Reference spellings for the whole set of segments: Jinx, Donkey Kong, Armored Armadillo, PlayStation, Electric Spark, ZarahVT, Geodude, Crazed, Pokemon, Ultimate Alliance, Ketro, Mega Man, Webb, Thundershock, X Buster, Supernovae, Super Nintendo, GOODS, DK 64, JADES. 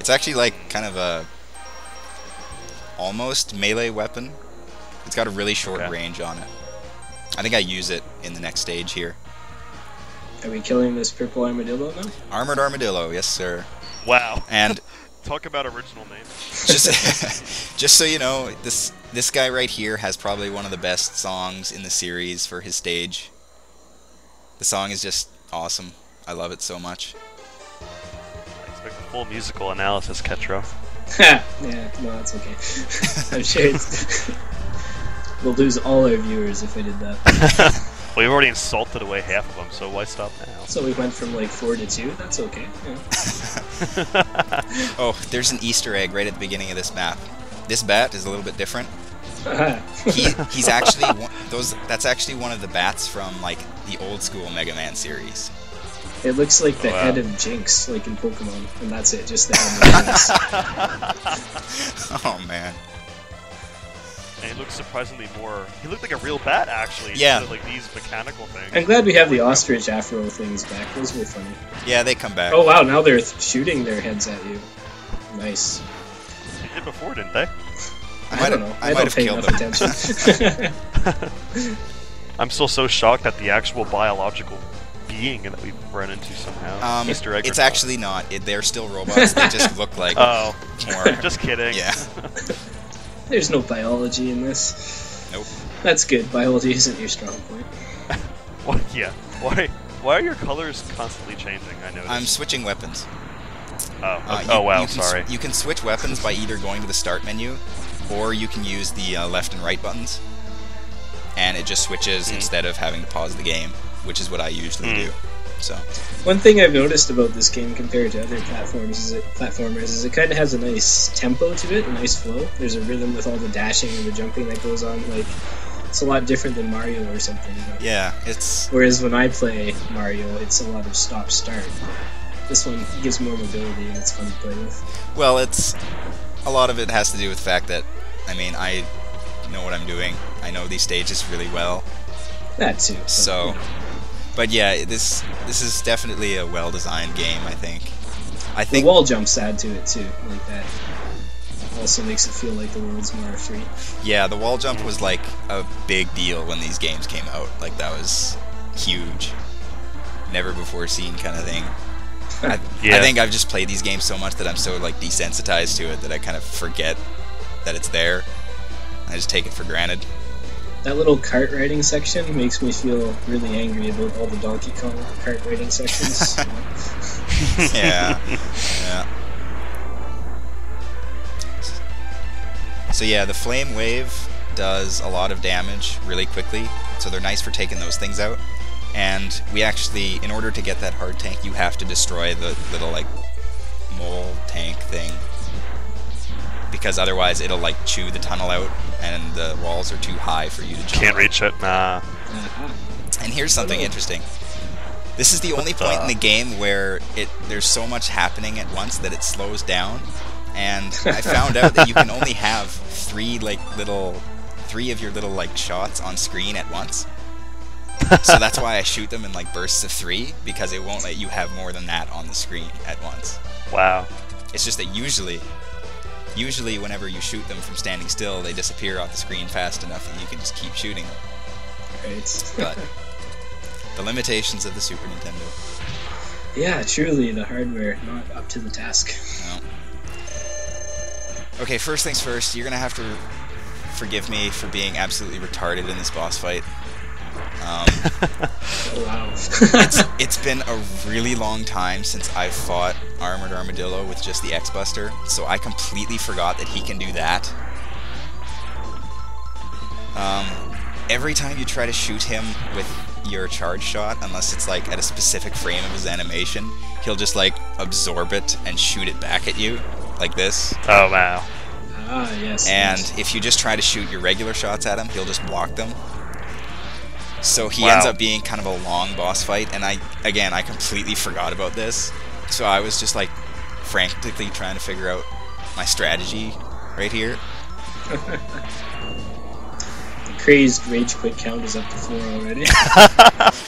It's actually like kind of a almost melee weapon. It's got a really short range on it. I think I use it in the next stage here. Are we killing this purple armadillo now? Armored Armadillo, yes sir. Wow. And talk about original name. Just so you know, this guy right here has probably one of the best songs in the series for his stage. The song is just awesome. I love it so much. I expect a full musical analysis, Ketro. Yeah, no, that's okay. I'm sure it's... We'll lose all our viewers if we did that. Well, you've already insulted away half of them, so why stop now? So we went from like 4 to 2. That's okay. Yeah. Oh, there's an Easter egg right at the beginning of this map. This bat is a little bit different. He's actually that's actually one of the bats from like the old school Mega Man series. It looks like the head of Jinx, like in Pokemon, and that's it. Just the head of Jinx. Oh man. And he looked surprisingly more... He looked like a real bat, actually. Yeah. Instead of, like, these mechanical things. I'm glad we have the ostrich afro things back. Those were funny. Yeah, they come back. Oh, wow, now they're shooting their heads at you. Nice. They did before, didn't they? I don't know. I might have killed them. I'm still so shocked at the actual biological being that we've run into somehow. Easter egg. It's actually not. They're still robots. They just look like... Oh. More... Just kidding. Yeah. There's no biology in this. Nope. That's good. Biology isn't your strong point. Well, yeah. Why are your colors constantly changing? I noticed. I'm switching weapons. Oh. Wow. Sorry. You can switch weapons by either going to the start menu, or you can use the left and right buttons, and it just switches instead of having to pause the game, which is what I usually do. So. One thing I've noticed about this game compared to other platformers is it kind of has a nice tempo to it, a nice flow. There's a rhythm with all the dashing and the jumping that goes on. Like, it's a lot different than Mario or something. Yeah, it's... Whereas when I play Mario, it's a lot of stop-start. This one gives more mobility and it's fun to play with. Well, it's... A lot of it has to do with the fact that, I mean, I know what I'm doing. I know these stages really well. That too. So... You know. But yeah, this is definitely a well-designed game, I think. The wall jumps add to it too, like that. Also makes it feel like the world's more free. Yeah, the wall jump was like a big deal when these games came out. Like that was huge, never before seen kind of thing. I think I've just played these games so much that I'm so like desensitized to it that I kind of forget that it's there. I just take it for granted. That little kart riding section makes me feel really angry about all the Donkey Kong kart riding sections. Yeah. So yeah, the flame wave does a lot of damage really quickly, so they're nice for taking those things out. And we actually, in order to get that hard tank, you have to destroy the little like mole tank thing, because otherwise it'll like chew the tunnel out and the walls are too high for you to jump. Can't reach it, nah. And here's something interesting. This is the only point in the game where there's so much happening at once that it slows down, and I found out that you can only have three of your little like shots on screen at once. So that's why I shoot them in like bursts of 3, because it won't let you have more than that on the screen at once. Wow. It's just that usually whenever you shoot them from standing still, they disappear off the screen fast enough that you can just keep shooting them. Right. But the limitations of the Super Nintendo. Yeah, truly, the hardware not up to the task. No. Okay, first things first, you're going to have to forgive me for being absolutely retarded in this boss fight. Wow. It's been a really long time since I've fought Armored Armadillo with just the X Buster, so I completely forgot that he can do that. Every time you try to shoot him with your charge shot, unless it's like at a specific frame of his animation, he'll just like absorb it and shoot it back at you, like this. Oh wow. Ah, yes. And if you just try to shoot your regular shots at him, he'll just block them. So he ends up being kind of a long boss fight, and I completely forgot about this. So I was just like frantically trying to figure out my strategy right here. The crazed rage quit count is up to 4 already.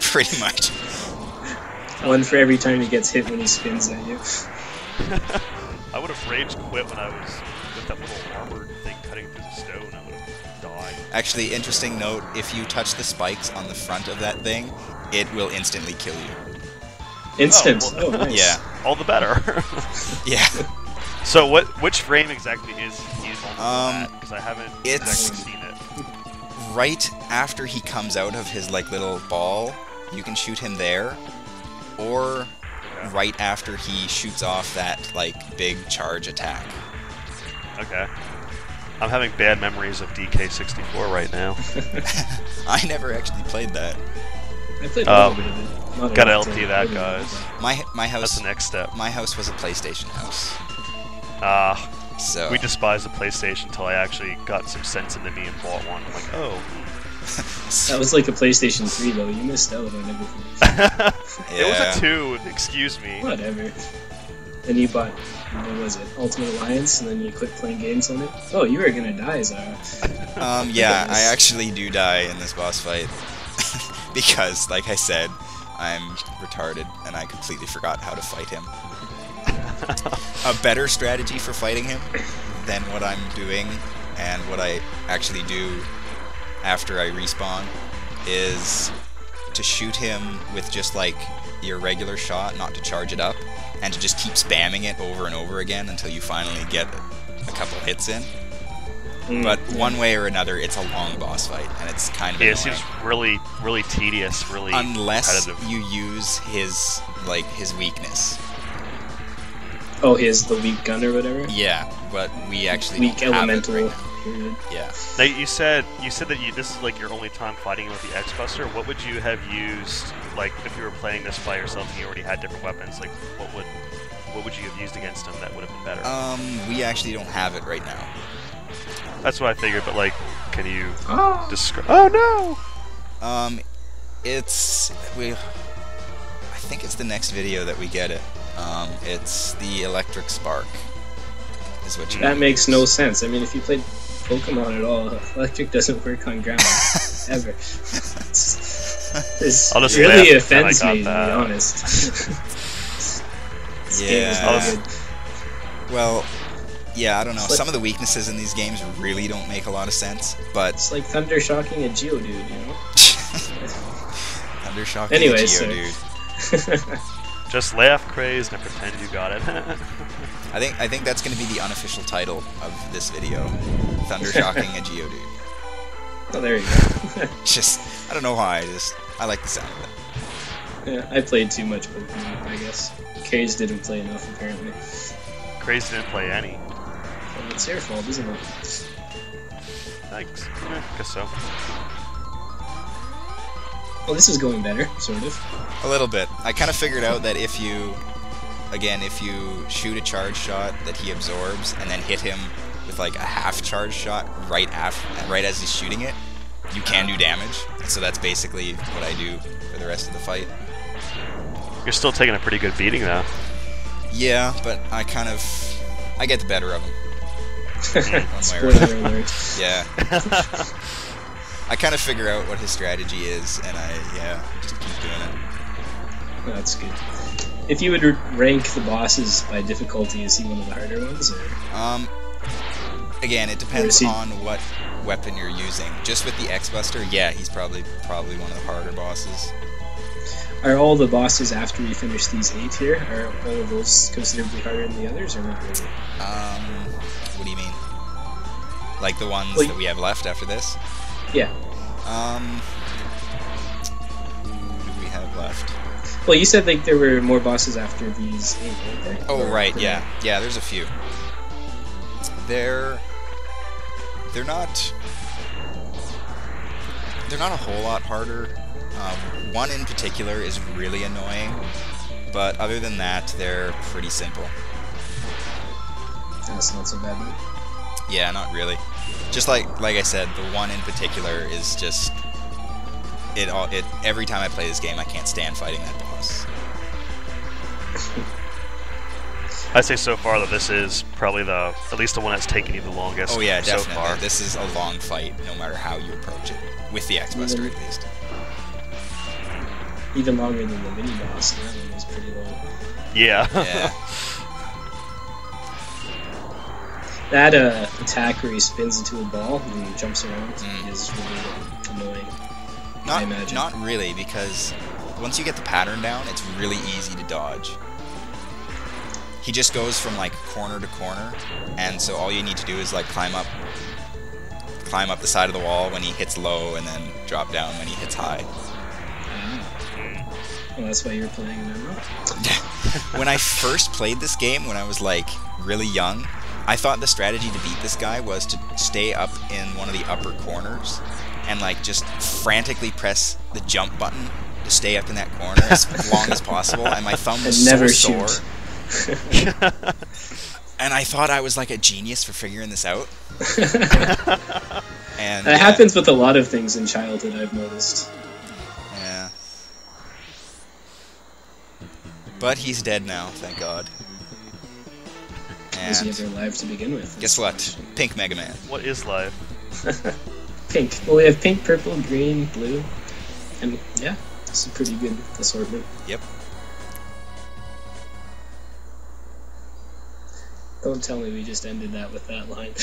Pretty much. 1 for every time he gets hit when he spins at you. I I would have rage quit when I was with that little armored thing cutting through the stone. I would have died. Actually, interesting note, if you touch the spikes on the front of that thing, it will instantly kill you. Instant? Oh, well, oh nice. Yeah. All the better. Yeah. So what? Which frame exactly is he on? Because I haven't exactly seen it. Right after he comes out of his like little ball, you can shoot him there, or okay, right after he shoots off that like big charge attack. Okay. I'm having bad memories of DK 64 right now. I never actually played that. I played a little bit of it. Not gotta LT that, guys. My house. That's the next step. My house was a PlayStation house. Ah, so we despised the PlayStation until I actually got some sense into me and bought one. I'm like, oh. That was like a PlayStation 3, though. You missed out on everything. Yeah. It was a 2, excuse me. Whatever. Then you bought, what was it, Ultimate Alliance, and then you quit playing games on it? Oh, you were gonna die, Zara. Yeah, I actually do die in this boss fight. Because, like I said, I'm retarded, and I completely forgot how to fight him. A better strategy for fighting him than what I'm doing and what I actually do after I respawn is to shoot him with just like your regular shot, not to charge it up, and to just keep spamming it over and over again until you finally get a couple hits in. But one way or another, it's a long boss fight, and it's kind of annoying. It seems really, really tedious, really repetitive. You use his like his weakness. Oh, is the weak gun or whatever? Yeah, but we actually weak elemental. Right. Yeah. Now you said that this is like your only time fighting with the X Buster. What would you have used, like if you were playing this by yourself and you already had different weapons? Like what would you have used against him that would have been better? We actually don't have it right now. That's what I figured. But like, can you describe? Oh no. I think it's the next video that we get it. It's the Electric Spark. Is what you that makes no sense. I mean, if you played Pokemon at all, electric doesn't work on ground ever. This really offends me, to be honest. Yeah. Well, yeah, I don't know. Like, some of the weaknesses in these games really don't make a lot of sense, but it's like Thundershocking a Geodude, you know? Thundershocking a Geodude. So. Just laugh, Crazed, and pretend you got it. I think that's going to be the unofficial title of this video: Thundershocking a Geodude. Oh, there you go. I don't know why. I like the sound of it. Yeah, I played too much Pokemon, I guess. Crazed didn't play enough, apparently. Crazed didn't play any. Well, it's your fault, isn't it? Thanks. Yeah, I guess so. Well, this is going better, sort of. A little bit. I kind of figured out that if you shoot a charge shot that he absorbs and then hit him with like a half charge shot right as he's shooting it, you can do damage. So that's basically what I do for the rest of the fight. You're still taking a pretty good beating, though. Yeah, but I get the better of him. Spoiler alert. Yeah. I kind of figure out what his strategy is, and just keep doing it. That's good. If you would rank the bosses by difficulty, is he one of the harder ones? Or? Again, it depends on what weapon you're using. Just with the X Buster, yeah, he's probably one of the harder bosses. Are all the bosses after we finish these 8 here? Are all of those considerably harder than the others, or not really? What do you mean? Like the ones that we have left after this? Yeah. Who do we have left? Well, you said like there were more bosses after these 8, weren't there? Oh, right, yeah. Yeah, there's a few. They're not a whole lot harder. One in particular is really annoying, but other than that, they're pretty simple. That's not so bad, though. Yeah, not really. Just like I said, the one in particular is just every time I play this game, I can't stand fighting that boss. I'd say so far that this is probably at least the one that's taken you the longest. Oh yeah, definitely. So far. This is a long fight, no matter how you approach it, with the X Buster at least. Even longer than the mini boss. That one was pretty long. Yeah. Yeah. That attack where he spins into a ball and jumps around is really annoying. I imagine. Not really, because once you get the pattern down, it's really easy to dodge. He just goes from like corner to corner, and so all you need to do is like climb up the side of the wall when he hits low, and then drop down when he hits high. Well, that's why you're playing an MMO. When I first played this game, when I was like really young, I thought the strategy to beat this guy was to stay up in one of the upper corners and like just frantically press the jump button to stay up in that corner as long as possible, and my thumb was so sore. And I thought I was like a genius for figuring this out. And that happens with a lot of things in childhood, I've noticed. Yeah. But he's dead now, thank God. Is he ever live to begin with? Guess what? Pink Mega Man. What is live? Pink. Well, we have pink, purple, green, blue, and yeah, it's a pretty good assortment. Yep. Don't tell me we just ended that with that line.